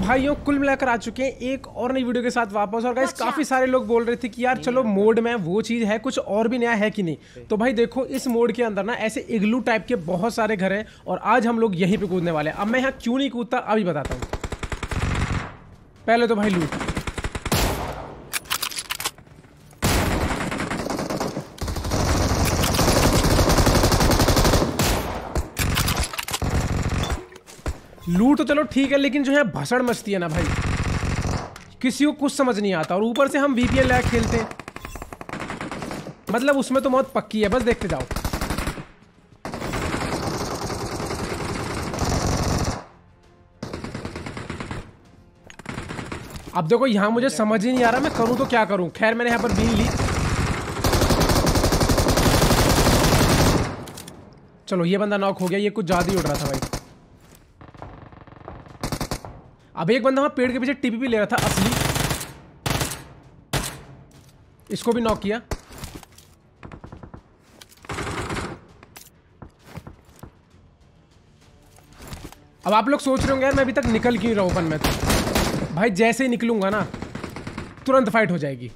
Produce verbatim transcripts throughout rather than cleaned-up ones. भाइयों कुल मिलाकर आ चुके हैं एक और नई वीडियो के साथ वापस। और गाइस काफी सारे लोग बोल रहे थे कि यार चलो मोड में वो चीज है, कुछ और भी नया है कि नहीं। तो भाई देखो, इस मोड के अंदर ना ऐसे इग्लू टाइप के बहुत सारे घर हैं और आज हम लोग यहीं पे कूदने वाले हैं। अब मैं यहाँ क्यों नहीं कूदता अभी बताता हूँ। पहले तो भाई लूट, लूट तो चलो ठीक है, लेकिन जो है भसड़ मचती है ना भाई, किसी को कुछ समझ नहीं आता। और ऊपर से हम वीपीएन लैग खेलते हैं, मतलब उसमें तो मौत पक्की है, बस देखते जाओ। अब देखो यहां मुझे समझ ही नहीं आ रहा मैं करूं तो क्या करूं। खैर मैंने यहां पर बीन ली। चलो ये बंदा नॉक हो गया, ये कुछ ज्यादा ही उड़ रहा था भाई। अब एक बंदा वहां पेड़ के पीछे टीपीपी ले रहा था असली, इसको भी नॉक किया। अब आप लोग सोच रहे होंगे यार मैं अभी तक निकल क्यों रहा हूं ओपन में। तो भाई जैसे ही निकलूंगा ना तुरंत फाइट हो जाएगी,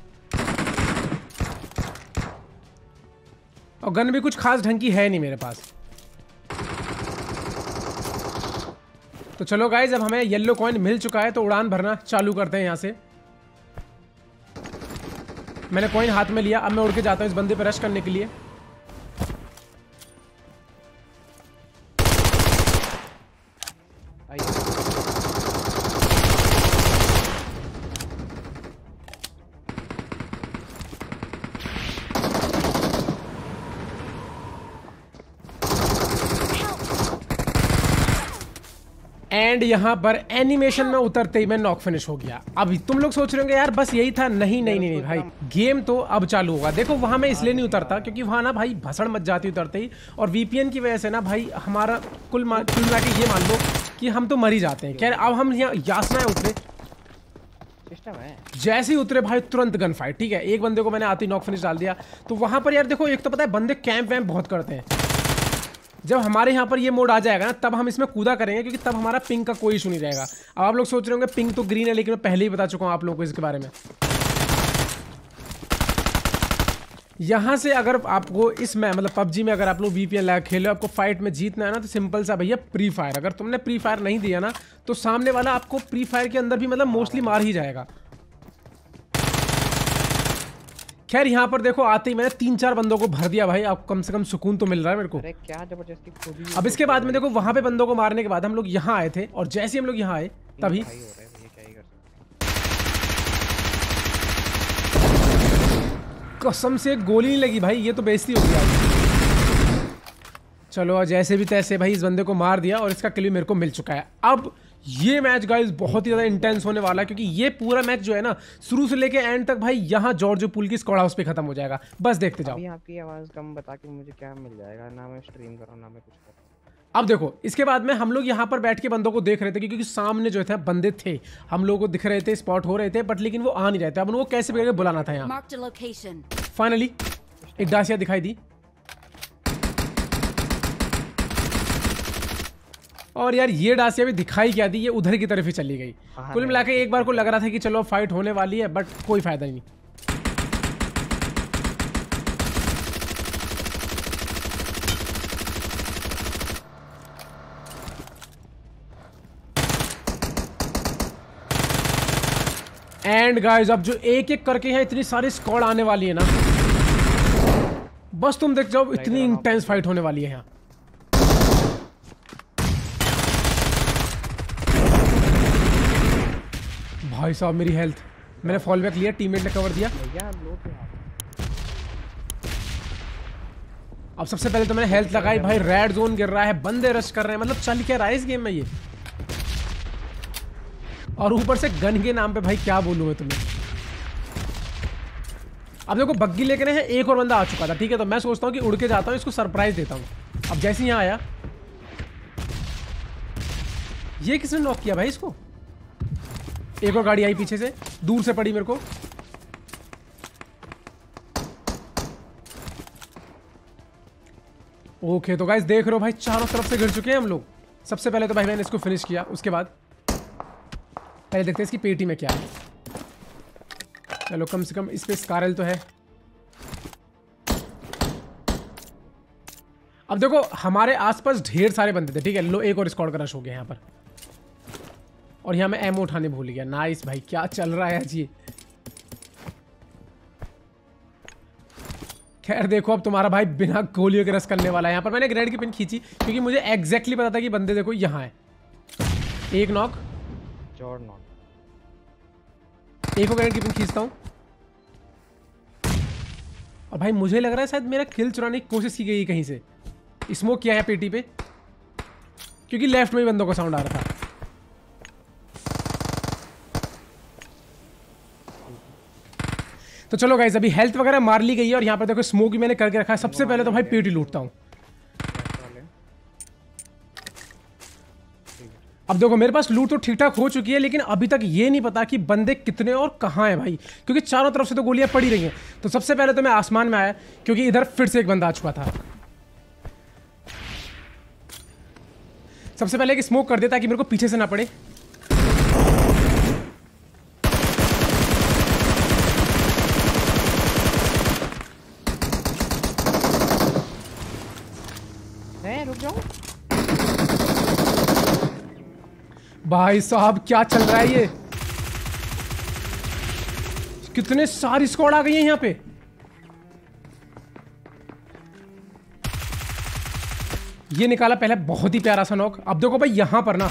और गन भी कुछ खास ढंग की है नहीं मेरे पास। तो चलो गाइस, अब हमें येलो कॉइन मिल चुका है तो उड़ान भरना चालू करते हैं। यहाँ से मैंने कॉइन हाथ में लिया, अब मैं उड़ के जाता हूँ इस बंदे पर रश करने के लिए। एंड यहाँ पर एनिमेशन में उतरते ही मैं नॉक फिनिश हो गया। अब तुम लोग सोच रहे होंगे यार बस यही था, नहीं नहीं नहीं भाई, गेम तो अब चालू होगा। देखो वहाँ मैं इसलिए नहीं उतरता क्योंकि वहाँ ना भाई भसड़ मच जाती उतरते ही, और वीपीएन की वजह से ना भाई हमारा कुल मा, कुल मिला के ये मान लो कि हम तो मर ही जाते हैं। खैर अब हम यहाँ यासना है उतरे, जैसे ही उतरे भाई तुरंत गन फाइट। ठीक है एक बंदे को मैंने आती नॉक फिनिश डाल दिया। तो वहाँ पर यार देखो, एक तो पता है बंदे कैंप वैम्प बहुत करते हैं। जब हमारे यहाँ पर ये मोड आ जाएगा ना तब हम इसमें कूदा करेंगे, क्योंकि तब हमारा पिंग का कोई इशू नहीं रहेगा। अब आप लोग सोच रहे होंगे पिंग तो ग्रीन है, लेकिन मैं पहले ही बता चुका हूँ आप लोगों को इसके बारे में। यहाँ से अगर आपको इसमें मतलब पबजी में अगर आप लोग वीपीएन लगा खेलो, आपको फाइट में जीतना है ना, तो सिंपल सा भैया प्री फायर। अगर तुमने प्री फायर नहीं दिया ना तो सामने वाला आपको प्री फायर के अंदर भी मतलब मोस्टली मार ही जाएगा। खैर यहाँ पर देखो आते ही मैंने तीन चार बंदों को भर दिया भाई, आप कम से कम सुकून तो मिल रहा है मेरे को। अरे क्या जबरदस्ती। अब इसके बाद में देखो वहाँ पे बंदों को मारने के बाद हम लोग यहाँ आए थे, और जैसे ही हम लोग यहाँ आए तभी कसम से गोली नहीं लगी भाई, ये तो बेइज्जती हो गई। चलो जैसे भी तैसे भाई इस बंदे को मार दिया और इसका किल मेरे को मिल चुका है। अब ये मैच गाइस बहुत ही ज़्यादा इंटेंस होने वाला है, क्योंकि ये पूरा मैच जो है ना शुरू से लेके एंड तक भाई यहाँ जॉर्ज पूल की स्क्वाड हाउस पे खत्म हो जाएगा, बस देखते जाओ। आपकी आवाज़ कम बता के मुझे क्या मिल जाएगा, ना मैं स्ट्रीम कर रहा हूँ ना मैं कुछ कर रहा हूँ। अब देखो इसके बाद में हम लोग यहाँ पर बैठ के बंदों को देख रहे थे, क्योंकि सामने जो थे बंदे थे, हम लोगों को दिख रहे थे, स्पॉट हो रहे थे, बट लेकिन वो आ नहीं रहे थे। अब उनको कैसे भी करके बुलाना था। यहाँ फाइनली एक डासिया दिखाई दी, और यार ये डासिया भी दिखाई क्या दी, ये उधर की तरफ ही चली गई। कुल मिलाकर एक बार को लग रहा था कि चलो फाइट होने वाली है, बट कोई फायदा नहीं। एंड गाइस अब जो एक एक करके है इतनी सारी स्क्वाड आने वाली है ना, बस तुम देख जाओ, इतनी इंटेंस फाइट होने वाली है यहाँ। भाई साहब मेरी हेल्थ, मैंने फॉल बैक लिया, टीममेट ने कवर दिया। अब सबसे पहले तो मैंने हेल्थ लगाई भाई, रेड जोन गिर रहा है, बंदे रश कर रहे हैं, मतलब चल क्या रहा है इस गेम में ये। और ऊपर से गन के नाम पे भाई क्या बोलूं मैं तुम्हें। अब देखो बग्गी लेकर हैं, एक और बंदा आ चुका था। ठीक है तो मैं सोचता हूँ कि उड़ के जाता हूँ, इसको सरप्राइज देता हूँ। अब जैसे ही यहाँ आया, ये किसने नॉक किया भाई इसको। एक और गाड़ी आई पीछे से, दूर से पड़ी मेरे को। ओके तो गाइस देख रहे हो भाई चारों तरफ से गिर चुके हैं हम लोग। सबसे पहले तो भाई मैंने इसको फिनिश किया, उसके बाद पहले देखते हैं इसकी पेटी में क्या है। चलो कम से कम इस पे स्कारल तो है। अब देखो हमारे आसपास ढेर सारे बंदे थे, ठीक है। लो एक और स्क्वाड का रश हो गया यहाँ पर, और यहाँ मैं एमओ उठाने भूल गया। नाइस भाई, क्या चल रहा है आज ये। खैर देखो अब तुम्हारा भाई बिना गोलियों के रस करने वाला है। यहाँ पर मैंने ग्रेनेड की पिन खींची क्योंकि मुझे एग्जैक्टली पता था कि बंदे देखो यहाँ है। एक नॉक, चार नॉक। एक और ग्रेनेड की पिन खींचता हूँ, और भाई मुझे लग रहा है शायद मेरा किल चुराने की कोशिश की गई कहीं से। स्मोक किया है पेटी पे क्योंकि लेफ्ट में ही बंदों का साउंड आ रहा था। तो चलो गाइस अभी हेल्थ वगैरह मार ली गई है, और यहाँ पर देखो स्मोक भी मैंने करके रखा है। सबसे पहले तो भाई पेटी लूटता हूँ। अब देखो मेरे पास लूट तो ठीक ठाक हो चुकी है, लेकिन अभी तक ये नहीं पता कि बंदे कितने और कहाँ हैं भाई, क्योंकि चारों तरफ से तो गोलियाँ पड़ी रही हैं। तो सबसे पहले तो मैं आसमान में आया क्योंकि इधर फिर से एक बंदा आ चुका था। सबसे पहले कि स्मोक कर देता कि मेरे को पीछे से ना पड़े। भाई साहब क्या चल रहा है ये, कितने सारी स्क्वाड आ गई है यहाँ पे। ये निकाला पहले बहुत ही प्यारा सा नॉक। अब देखो भाई यहां पर ना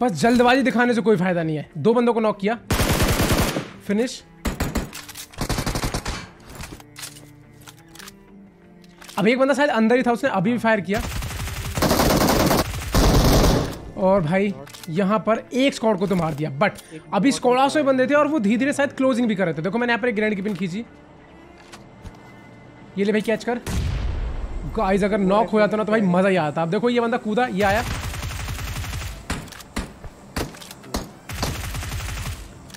बस जल्दबाजी दिखाने से कोई फायदा नहीं है। दो बंदों को नॉक किया, फिनिश। अब एक बंदा शायद अंदर ही था, उसने अभी भी फायर किया, और भाई यहाँ पर एक स्क्वाड को तो मार दिया। बट अभी स्क्वाडों से बंदे थे और वो धीरे धीरे शायद क्लोजिंग भी कर रहे थे। देखो मैंने यहाँ पर एक ग्रेनेड की पिन खींची। ये ले भाई कैच कर। गाइस अगर नॉक हो जाता ना तो भाई मज़ा ही आता। अब देखो ये बंदा कूदा, ये आया।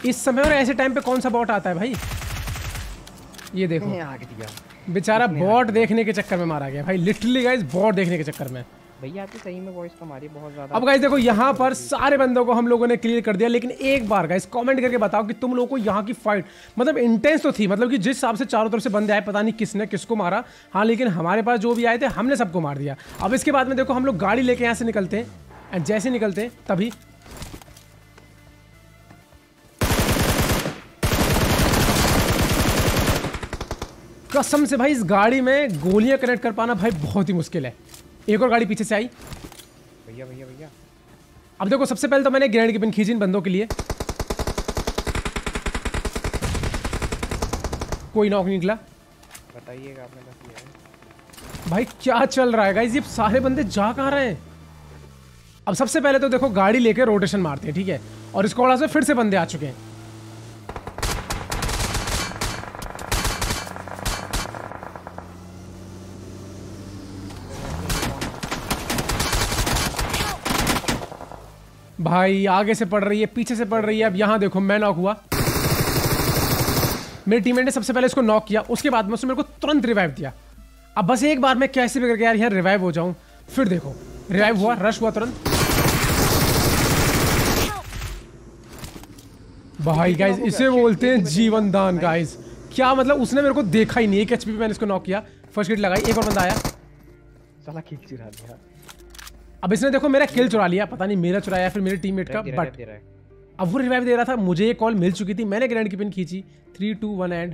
इस समय और ऐसे टाइम पे कौन सा बॉट आता है भाई। ये देखो बेचारा बॉट देखने के चक्कर में मारा गया भाई, लिटरली गाइस बॉट देखने के चक्कर में। भैया आपकी सही में वॉइस हमारी बहुत ज़्यादा। अब गाइस देखो यहाँ पर सारे बंदों को हम लोगों ने क्लियर कर दिया, लेकिन एक बार गाइस कमेंट करके बताओ कि तुम लोगों को यहाँ की फाइट मतलब इंटेंस तो थी, मतलब कि जिस हिसाब से चारों तरफ से बंदे आए, पता नहीं किसने किसको मारा। हाँ लेकिन हमारे पास जो भी आए थे हमने सबको मार दिया। अब इसके बाद में देखो हम लोग गाड़ी लेके यहाँ से निकलते हैं, एंड जैसे निकलते हैं तभी कसम से भाई इस गाड़ी में गोलियाँ कनेक्ट कर पाना भाई बहुत ही मुश्किल है। एक और गाड़ी पीछे से आई। भैया भैया भैया अब देखो सबसे पहले तो मैंने ग्रेनेड की पिन खींची इन बंदों के लिए। कोई नॉक निकला, बताइएगा आपने क्या किया भाई। क्या चल रहा है गाइस, ये सारे बंदे जा कहाँ रहे हैं। अब सबसे पहले तो देखो गाड़ी लेके रोटेशन मारते हैं, ठीक है। और इसको थोड़ा सा फिर से बंदे आ चुके हैं। भाई आगे से पड़ रही है, पीछे से पड़ रही है। अब यहाँ देखो मैं नॉक हुआ, मेरे टीममेट ने सबसे पहले इसको नॉक किया, उसके बाद में उसने मेरे को तुरंत रिवाइव दिया। अब बस एक बार मैं कैसे भी करके यार यहाँ रिवाइव हो जाऊँ। फिर देखो रिवाइव हुआ, रश हुआ तुरंत। भाई गाइस इसे बोलते हैं जीवन दान गाइस। क्या मतलब उसने मेरे को देखा ही नहीं। एक एचपी पे मैंने इसको नॉक किया, फर्स्ट हिट लगाई। एक और बंदा आया, साला किल चुरा दिया। अब इसने देखो मेरा किल चुरा लिया, पता नहीं मेरा चुराया फिर मेरे टीममेट का। बट अब वो रिवाइव दे रहा था, मुझे ये कॉल मिल चुकी थी। मैंने ग्रेनेड की पिन खींची, थ्री टू वन एंड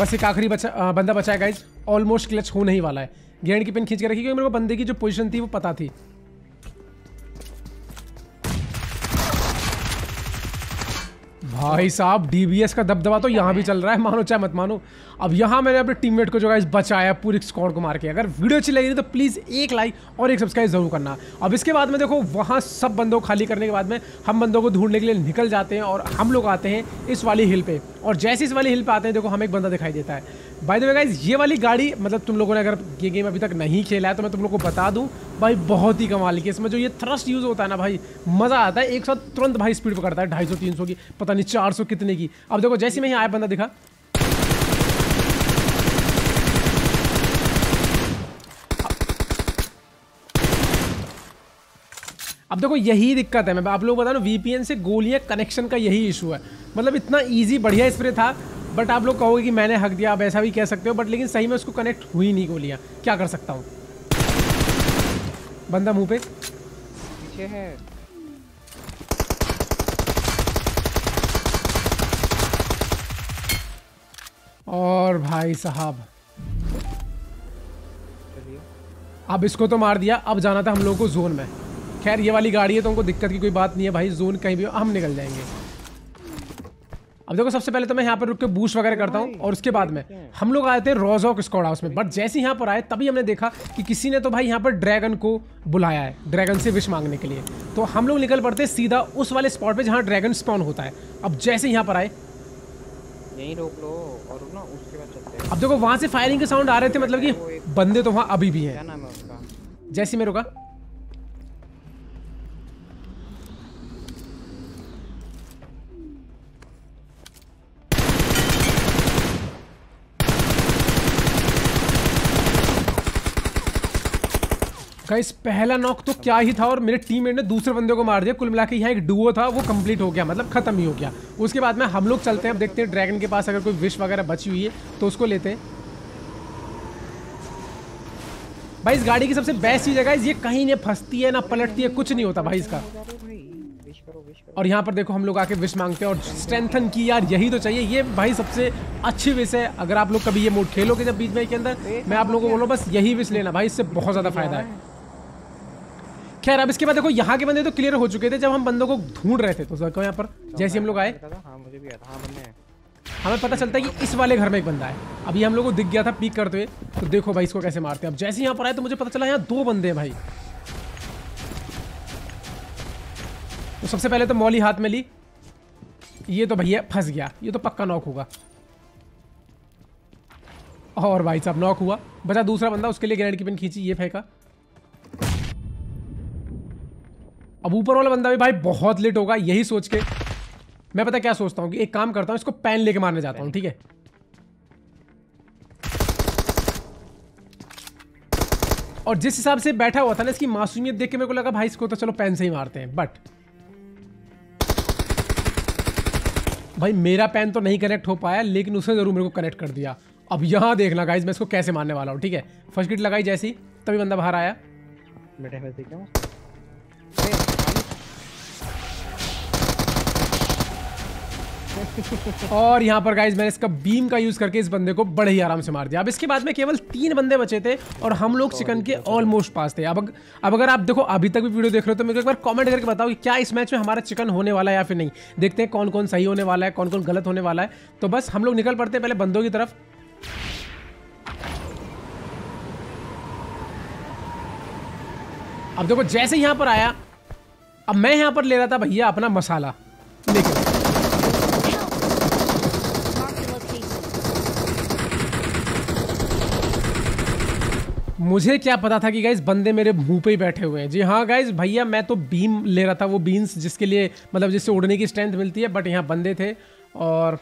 बस एक आखिरी बचा बंदा बचा है गाइज। ऑलमोस्ट क्लच होने ही वाला है। ग्रेनेड की पिन खींच के रखी क्योंकि मेरे को बंदे की जो पोजीशन थी वो पता थी। भाई साहब डीबीएस का दबदबा तो यहाँ भी चल रहा है, मानो चाहे मत मानो। अब यहाँ मैंने अपने टीममेट को जो गाइस बचाया पूरी स्क्वाड को मार के। अगर वीडियो अच्छी लगी तो प्लीज़ एक लाइक और एक सब्सक्राइब जरूर करना। अब इसके बाद में देखो वहाँ सब बंदों को खाली करने के बाद में हम बंदों को ढूंढने के लिए निकल जाते हैं, और हम लोग आते हैं इस वाली हिल पे। और जैसे इस वाली हिल पे आते हैं देखो हमें एक बंदा दिखाई देता है। बाय द वे गाइस ये वाली गाड़ी मतलब तुम लोगों ने अगर ये गेम अभी तक नहीं खेला है तो मैं तुम लोगों को बता दूं भाई बहुत ही कमाल की। इसमें जो ये थ्रस्ट यूज़ होता है ना भाई मज़ा आता है। एक साथ तुरंत भाई स्पीड पकड़ता है ढाई सौ तीन सौ की, पता नहीं चार सौ कितने की। अब देखो जैसे मैं यहाँ आया बंदा दिखा, अब देखो यही दिक्कत है, मैं आप लोग बता रहा हूँ वीपीएन से गोलियाँ कनेक्शन का यही इशू है। मतलब इतना ईजी बढ़िया स्प्रे था, बट आप लोग कहोगे कि मैंने हक दिया, आप ऐसा भी कह सकते हो, बट लेकिन सही में उसको कनेक्ट हुई नहीं गोलियाँ, क्या कर सकता हूँ। बंदा मुँह पे पीछे है, और भाई साहब अब इसको तो मार दिया। अब जाना था हम लोगों को जोन में। खैर ये वाली गाड़ी है तो हमको दिक्कत की कोई बात नहीं है भाई, जोन कहीं भी हो हम निकल जाएंगे। अब देखो सबसे पहले तो मैं यहाँ पर रुक के बूश वगैरह करता हूँ, और उसके बाद में हम लोग आए थे रोजॉक स्क्वाड हाउस में। बट जैसे ही यहाँ पर आए तभी हमने देखा कि किसी ने तो भाई यहाँ पर ड्रैगन को बुलाया है, ड्रैगन से विश मांगने के लिए। तो हम लोग निकल पड़ते सीधा उस वाले स्पॉट पर जहाँ ड्रैगन स्पॉन होता है। अब जैसे यहाँ पर आए यहीं रोक लो और ना उसके बाद चलते हैं। अब देखो वहाँ से फायरिंग के साउंड आ रहे थे, मतलब कि बंदे तो वहाँ अभी भी हैं। जैसे मैं रुका गाइस पहला नॉक तो क्या ही था, और मेरे टीममेट ने दूसरे बंदे को मार दिया। कुल मिला के यहाँ एक डुओ था वो कंप्लीट हो गया, मतलब खत्म ही हो गया। उसके बाद में हम लोग चलते हैं, अब देखते हैं ड्रैगन के पास अगर कोई विश वगैरह बची हुई है तो उसको लेते हैं। भाई इस गाड़ी की सबसे बेस्ट चीज़ है गाइस, ये कहीं नहीं फंसती है ना पलटती है, कुछ नहीं होता भाई इसका। और यहाँ पर देखो हम लोग आके विश मांगते हैं और स्ट्रेंथन की, यार यही तो चाहिए। ये भाई सबसे अच्छी विश है, अगर आप लोग कभी ये मोड खेलोगे जब बीजीएमआई के अंदर, मैं आप लोगों को बोलूँ बस यही विश लेना भाई, इससे बहुत ज़्यादा फायदा है। खैर अब इसके बाद देखो यहाँ के बंदे तो क्लियर हो चुके थे जब हम बंदों को ढूंढ रहे थे। तो देखो यहाँ पर जैसे हम लोग आए हमें पता चलता है कि इस वाले घर में एक बंदा है, अभी हम लोग को दिख गया था पीक करते हुए। तो देखो भाई इसको कैसे मारते हैं। अब जैसे यहाँ पर आए तो मुझे पता चला यहाँ दो बंदे हैं भाई। तो सबसे पहले तो मौली हाथ में ली, ये तो भैया फंस गया, ये तो पक्का नॉक होगा। और भाई साहब नॉक हुआ, बचा दूसरा बंदा, उसके लिए ग्रेनेड की पिन खींची, ये फेंका। अब ऊपर वाला बंदा भी भाई बहुत लेट होगा, यही सोच के मैं पता क्या सोचता हूँ कि एक काम करता हूँ, इसको पैन लेके मारने जाता हूँ, ठीक है। और जिस हिसाब से बैठा हुआ था ना, इसकी मासूमियत देख के मेरे को लगा भाई इसको तो चलो पैन से ही मारते हैं। बट भाई मेरा पैन तो नहीं कनेक्ट हो पाया, लेकिन उसने जरूर मेरे को कनेक्ट कर दिया। अब यहाँ देखना गाइस मैं इसको कैसे मारने वाला हूँ, ठीक है। फर्स्ट किट लगाई जैसी, तभी बंदा बाहर आया। और यहाँ पर गाइज मैंने इसका बीम का यूज करके इस बंदे को बड़े ही आराम से मार दिया। अब इसके बाद में केवल तीन बंदे बचे थे और हम लोग चिकन के ऑलमोस्ट पास थे। अब अब अगर आप देखो अभी तक भी वीडियो देख रहे हो तो मेरे को एक बार कमेंट करके बताओ कि क्या इस मैच में हमारा चिकन होने वाला है या फिर नहीं। देखते हैं कौन कौन सही होने वाला है, कौन कौन गलत होने वाला है। तो बस हम लोग निकल पड़ते हैं पहले बंदों की तरफ। अब देखो जैसे यहाँ पर आया, अब मैं यहाँ पर ले रहा था भैया अपना मसाला, लेकिन मुझे क्या पता था कि गाइज बंदे मेरे मुंह पे ही बैठे हुए हैं। जी हाँ गाइज भैया मैं तो बीम ले रहा था, वो बीन्स जिसके लिए मतलब जिससे उड़ने की स्ट्रेंथ मिलती है, बट यहाँ बंदे थे। और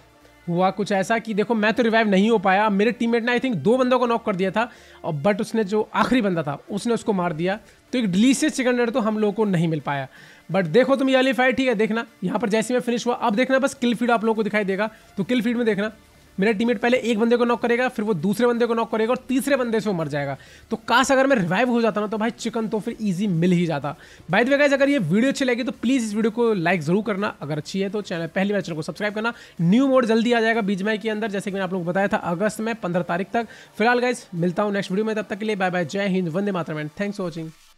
हुआ कुछ ऐसा कि देखो मैं तो रिवाइव नहीं हो पाया, मेरे टीममेट ने आई थिंक दो बंदों को नॉक कर दिया था, और बट उसने जो आखिरी बंदा था उसने उसको मार दिया। तो एक डिलीशियस चिकन डिनर तो हम लोगों को नहीं मिल पाया, बट देखो तुम ये वाली फाइट, ठीक है। देखना यहाँ पर जैसे मैं फिनिश हुआ, अब देखना बस किल फीड आप लोगों को दिखाई देगा। तो किल फीड में देखना मेरा टीममेट पहले एक बंदे को नॉक करेगा, फिर वो दूसरे बंदे को नॉक करेगा, और तीसरे बंदे से वो मर जाएगा। तो काश अगर मैं रिवाइव हो जाता ना तो भाई चिकन तो फिर इजी मिल ही जाता। बाय द वे गाइस अगर ये वीडियो अच्छी लगी तो प्लीज़ इस वीडियो को लाइक जरूर करना, अगर अच्छी है तो चैनल पहली बार चैनल को सब्सक्राइब करना। न्यू मोड जल्दी आ जाएगा बीजीएमआई के अंदर, जैसे कि मैंने आप लोग को बताया था अगस्त में पंद्रह तारीख तक। फिलहाल गाइज मिलता हूँ नेक्स्ट वीडियो में, तब तक के लिए बाय बाय, जय हिंद, वंदे मातरम, एंड थैंक्स फॉर वॉचिंग।